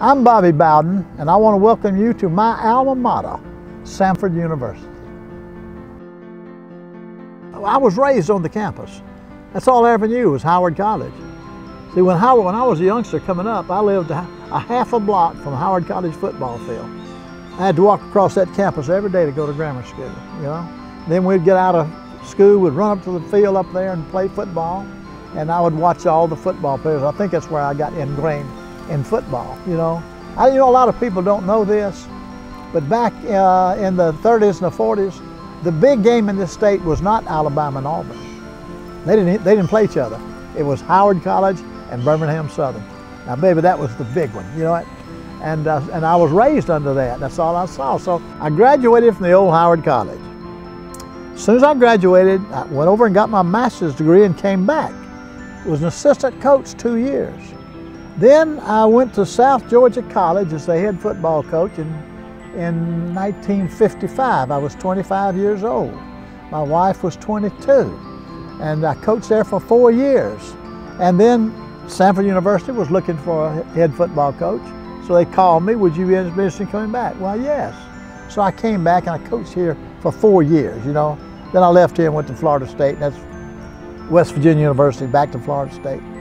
I'm Bobby Bowden, and I want to welcome you to my alma mater, Samford University. I was raised on the campus. That's all I ever knew was Howard College. See, when I was a youngster coming up, I lived a half a block from Howard College football field. I had to walk across that campus every day to go to grammar school, you know. Then we'd get out of school, we'd run up to the field up there and play football, and I would watch all the football players. I think that's where I got ingrained in football, you know. You know, a lot of people don't know this, but back in the 30s and the 40s, the big game in this state was not Alabama and Auburn. They didn't play each other. It was Howard College and Birmingham-Southern. Now, baby, that was the big one, you know what? And I was raised under that. That's all I saw. So I graduated from the old Howard College. As soon as I graduated, I went over and got my master's degree and came back. Was an assistant coach 2 years. Then I went to South Georgia College as the head football coach in 1955. I was 25 years old. My wife was 22, and I coached there for 4 years. And then Samford University was looking for a head football coach, so they called me, would you be interested in coming back? Well, yes. So I came back and I coached here for 4 years, you know. Then I left here and went to Florida State, and that's West Virginia University, back to Florida State.